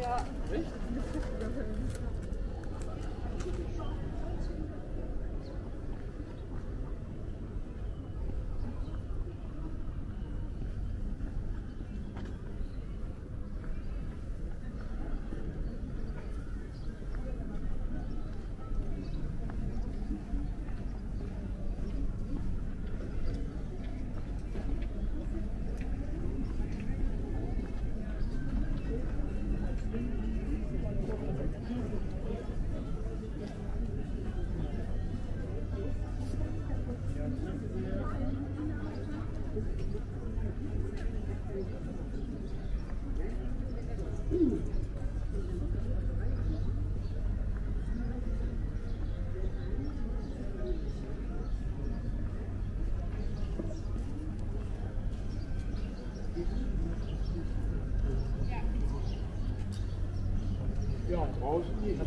Ja. Echt? Ja, draußen geht